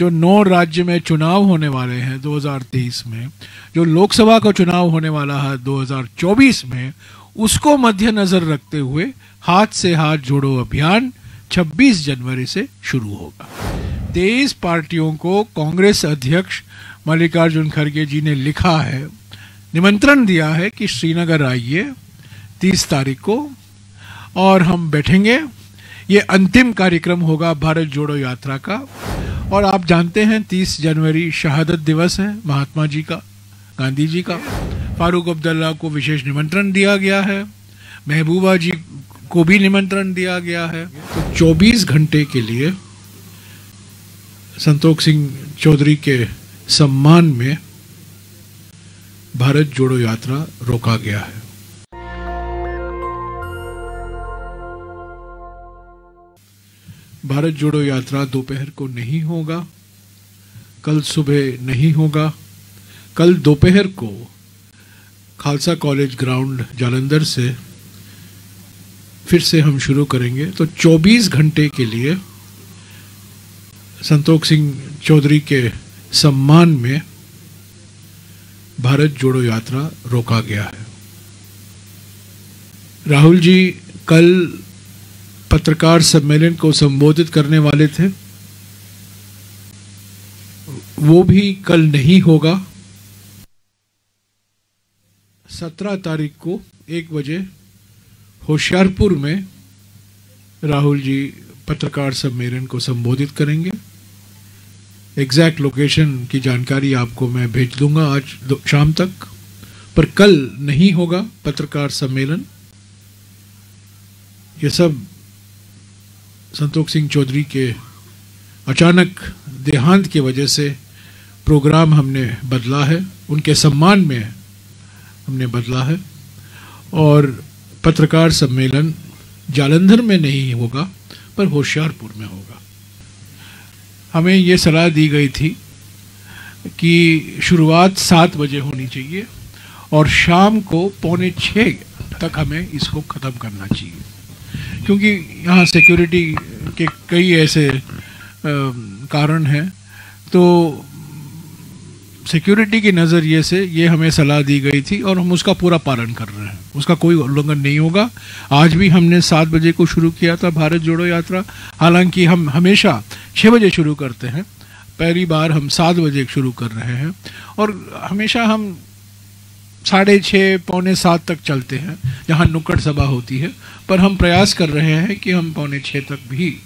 जो 9 राज्य में चुनाव होने वाले हैं 2023 में, जो लोकसभा का चुनाव होने वाला है 2024 में, उसको मद्देनजर रखते हुए हाथ से हाथ जोड़ो अभियान 26 जनवरी से शुरू होगा। 23 पार्टियों को कांग्रेस अध्यक्ष मल्लिकार्जुन खरगे जी ने लिखा है, निमंत्रण दिया है कि श्रीनगर आइए 30 तारीख को और हम बैठेंगे। ये अंतिम कार्यक्रम होगा भारत जोड़ो यात्रा का। और आप जानते हैं 30 जनवरी शहादत दिवस है महात्मा जी का, गांधी जी का। फारूक अब्दुल्ला को विशेष निमंत्रण दिया गया है, महबूबा जी को भी निमंत्रण दिया गया है। तो 24 घंटे के लिए संतोख सिंह चौधरी के सम्मान में भारत जोड़ो यात्रा रोका गया है। भारत जोड़ो यात्रा दोपहर को नहीं होगा, कल सुबह नहीं होगा। कल दोपहर को खालसा कॉलेज ग्राउंड जालंधर से फिर से हम शुरू करेंगे। तो 24 घंटे के लिए संतोख सिंह चौधरी के सम्मान में भारत जोड़ो यात्रा रोका गया है। राहुल जी कल पत्रकार सम्मेलन को संबोधित करने वाले थे, वो भी कल नहीं होगा। 17 तारीख को 1 बजे होशियारपुर में राहुल जी पत्रकार सम्मेलन को संबोधित करेंगे। एग्जैक्ट लोकेशन की जानकारी आपको मैं भेज दूंगा आज शाम तक, पर कल नहीं होगा पत्रकार सम्मेलन। ये सब संतोख सिंह चौधरी के अचानक देहांत की वजह से प्रोग्राम हमने बदला है, उनके सम्मान में हमने बदला है। और पत्रकार सम्मेलन जालंधर में नहीं होगा पर होशियारपुर में होगा। हमें ये सलाह दी गई थी कि शुरुआत 7 बजे होनी चाहिए और शाम को 5:45 तक हमें इसको ख़त्म करना चाहिए, क्योंकि यहाँ सिक्योरिटी के कई ऐसे कारण हैं। तो सिक्योरिटी के नज़रिए से ये हमें सलाह दी गई थी और हम उसका पूरा पालन कर रहे हैं, उसका कोई उल्लंघन नहीं होगा। आज भी हमने 7 बजे को शुरू किया था भारत जोड़ो यात्रा, हालांकि हम हमेशा 6 बजे शुरू करते हैं, पहली बार हम 7 बजे शुरू कर रहे हैं और हमेशा हम 6:30 पौने 7 तक चलते हैं जहाँ नुक्कड़ सभा होती है, पर हम प्रयास कर रहे हैं कि हम 5:45 तक भी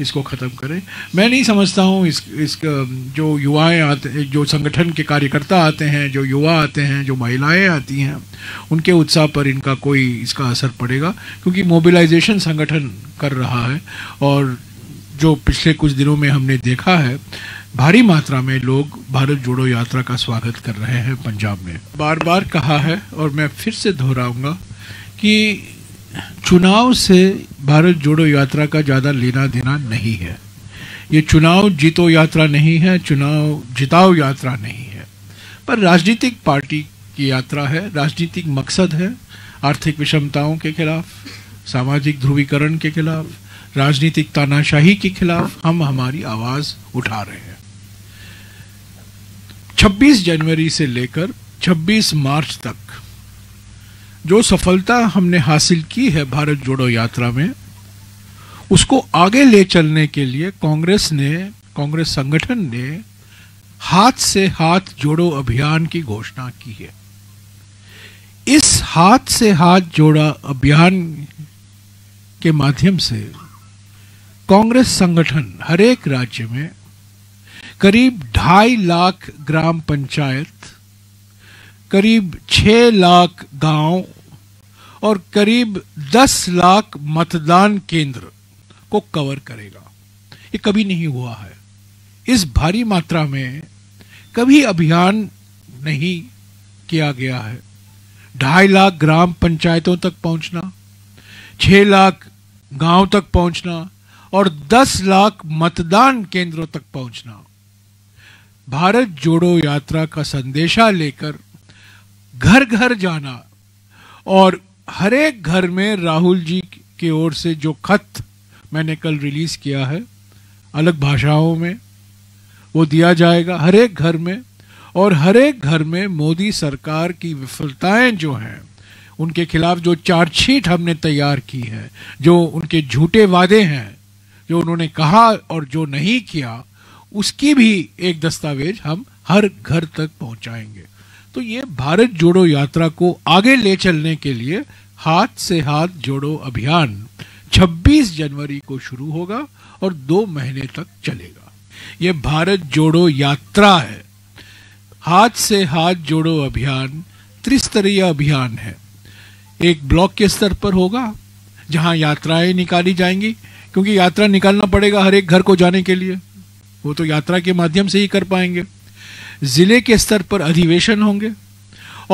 इसको ख़त्म करें। मैं नहीं समझता हूँ इसका जो युवाएं आते, जो संगठन के कार्यकर्ता आते हैं, जो युवा आते हैं, जो महिलाएं आती हैं, उनके उत्साह पर इनका कोई इसका असर पड़ेगा, क्योंकि मोबिलाइजेशन संगठन कर रहा है। और जो पिछले कुछ दिनों में हमने देखा है, भारी मात्रा में लोग भारत जोड़ो यात्रा का स्वागत कर रहे हैं पंजाब में। बार बार कहा है और मैं फिर से दोहराऊंगा कि चुनाव से भारत जोड़ो यात्रा का ज़्यादा लेना देना नहीं है। ये चुनाव जीतो यात्रा नहीं है, चुनाव जिताओ यात्रा नहीं है, पर राजनीतिक पार्टी की यात्रा है, राजनीतिक मकसद है। आर्थिक विषमताओं के खिलाफ, सामाजिक ध्रुवीकरण के खिलाफ, राजनीतिक तानाशाही के खिलाफ हम हमारी आवाज़ उठा रहे हैं। 26 जनवरी से लेकर 26 मार्च तक जो सफलता हमने हासिल की है भारत जोड़ो यात्रा में, उसको आगे ले चलने के लिए कांग्रेस संगठन ने हाथ से हाथ जोड़ो अभियान की घोषणा की है। इस हाथ से हाथ जोड़ा अभियान के माध्यम से कांग्रेस संगठन हर एक राज्य में करीब 2.5 लाख ग्राम पंचायत, करीब 6 लाख गांव और करीब 10 लाख मतदान केंद्र को कवर करेगा। ये कभी नहीं हुआ है, इस भारी मात्रा में कभी अभियान नहीं किया गया है। 2.5 लाख ग्राम पंचायतों तक पहुंचना, 6 लाख गांव तक पहुंचना और 10 लाख मतदान केंद्रों तक पहुंचना। भारत जोड़ो यात्रा का संदेशा लेकर घर घर जाना और हर एक घर में राहुल जी की ओर से जो खत मैंने कल रिलीज़ किया है अलग भाषाओं में, वो दिया जाएगा हर एक घर में। और हर एक घर में मोदी सरकार की विफलताएं जो हैं, उनके खिलाफ जो चार्जशीट हमने तैयार की है, जो उनके झूठे वादे हैं जो उन्होंने कहा और जो नहीं किया, उसकी भी एक दस्तावेज हम हर घर तक पहुंचाएंगे। तो ये भारत जोड़ो यात्रा को आगे ले चलने के लिए हाथ से हाथ जोड़ो अभियान 26 जनवरी को शुरू होगा और 2 महीने तक चलेगा। ये भारत जोड़ो यात्रा है। हाथ से हाथ जोड़ो अभियान त्रिस्तरीय अभियान है। एक ब्लॉक के स्तर पर होगा जहां यात्राएं निकाली जाएंगी, क्योंकि यात्रा निकालना पड़ेगा हर एक घर को जाने के लिए, वो तो यात्रा के माध्यम से ही कर पाएंगे। जिले के स्तर पर अधिवेशन होंगे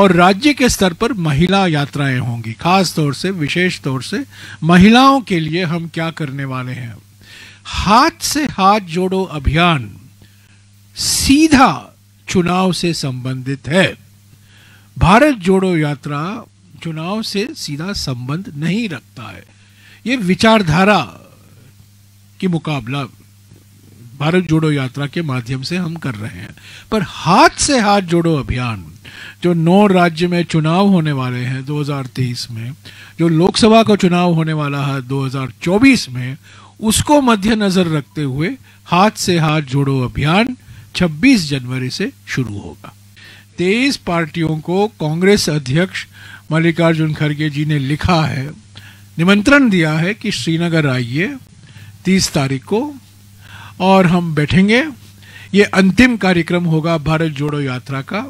और राज्य के स्तर पर महिला यात्राएं होंगी। खास तौर से, विशेष तौर से महिलाओं के लिए हम क्या करने वाले हैं। हाथ से हाथ जोड़ो अभियान सीधा चुनाव से संबंधित है। भारत जोड़ो यात्रा चुनाव से सीधा संबंध नहीं रखता है। ये विचारधारा की मुकाबला भारत जोड़ो यात्रा के माध्यम से हम कर रहे हैं। पर हाथ से हाथ जोड़ो अभियान जो 9 राज्य में चुनाव होने वाले हैं 2023 में, जो लोकसभा का चुनाव होने वाला है 2024 में, उसको मद्देनजर रखते हुए हाथ से हाथ जोड़ो अभियान 26 जनवरी से शुरू होगा। 23 पार्टियों को कांग्रेस अध्यक्ष मल्लिकार्जुन खरगे जी ने लिखा है, निमंत्रण दिया है कि श्रीनगर आइए 30 तारीख को और हम बैठेंगे। ये अंतिम कार्यक्रम होगा भारत जोड़ो यात्रा का।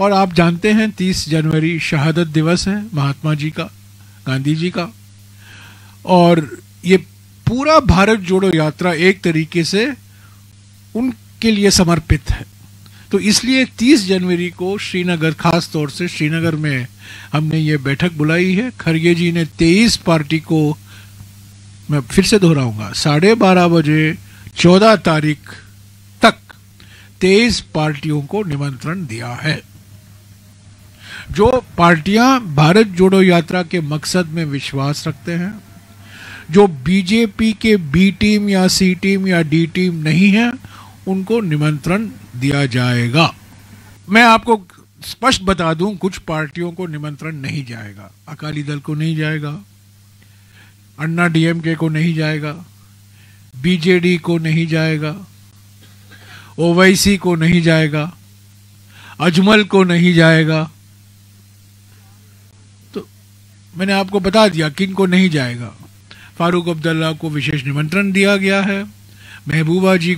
और आप जानते हैं 30 जनवरी शहादत दिवस है महात्मा जी का, गांधी जी का। और ये पूरा भारत जोड़ो यात्रा एक तरीके से उनके लिए समर्पित है। तो इसलिए 30 जनवरी को श्रीनगर, खास तौर से श्रीनगर में हमने ये बैठक बुलाई है। खरगे जी ने 23 पार्टी को, मैं फिर से दोहराऊंगा, 12:30 बजे 14 तारीख तक 23 पार्टियों को निमंत्रण दिया है। जो पार्टियां भारत जोड़ो यात्रा के मकसद में विश्वास रखते हैं, जो बीजेपी के बी टीम या सी टीम या डी टीम नहीं है, उनको निमंत्रण दिया जाएगा। मैं आपको स्पष्ट बता दूं, कुछ पार्टियों को निमंत्रण नहीं जाएगा। अकाली दल को नहीं जाएगा, अन्ना डीएमके को नहीं जाएगा, बीजेडी को नहीं जाएगा, ओवैसी को नहीं जाएगा, अजमल को नहीं जाएगा। तो मैंने आपको बता दिया किन को नहीं जाएगा। फारूक अब्दुल्ला को विशेष निमंत्रण दिया गया है, महबूबा जी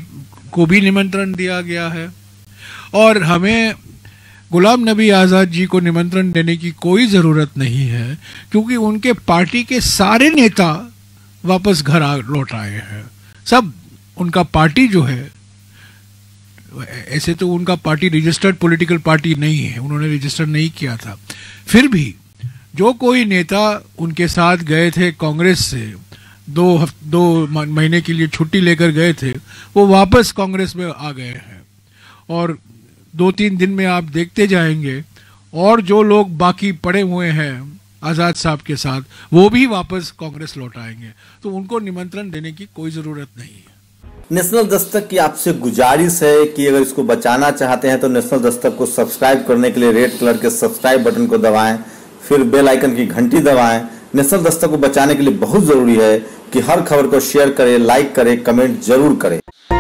को भी निमंत्रण दिया गया है। और हमें गुलाम नबी आजाद जी को निमंत्रण देने की कोई ज़रूरत नहीं है, क्योंकि उनके पार्टी के सारे नेता वापस घर लौट आए हैं। सब उनका पार्टी जो है, ऐसे तो उनका पार्टी रजिस्टर्ड पॉलिटिकल पार्टी नहीं है, उन्होंने रजिस्टर नहीं किया था, फिर भी जो कोई नेता उनके साथ गए थे कांग्रेस से, दो महीने के लिए छुट्टी लेकर गए थे, वो वापस कांग्रेस में आ गए हैं। और 2-3 दिन में आप देखते जाएंगे, और जो लोग बाकी पड़े हुए हैं आज़ाद साहब के साथ, वो भी वापस कांग्रेस लौट आएंगे। तो उनको निमंत्रण देने की कोई ज़रूरत नहीं है। नेशनल दस्तक की आपसे गुजारिश है कि अगर इसको बचाना चाहते हैं तो नेशनल दस्तक को सब्सक्राइब करने के लिए रेड कलर के सब्सक्राइब बटन को दबाएँ, फिर बेल आइकन की घंटी दबाएँ। नेशनल दस्तक को बचाने के लिए बहुत जरूरी है कि हर खबर को शेयर करें, लाइक करें, कमेंट जरूर करें।